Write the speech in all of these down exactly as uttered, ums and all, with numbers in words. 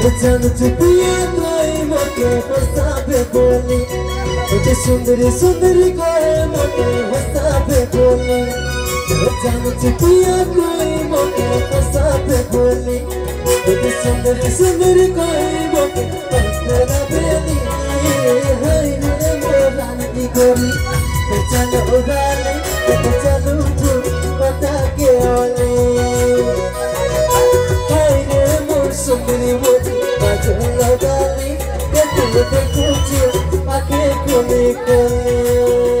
Pretendo te piedrai mate vastabe boli, te sundari sundari gaye mate vastabe boli. Pretendo te piedrai mate vastabe boli, te sundari sundari gaye mate vastabe boli. Hari ne morani di gori, pretendo udale, pretendo tu mata ke ole. Hari ne mor sundari mor. Jala dali, jala te kuchhi, aake kune kune.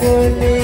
Thank you.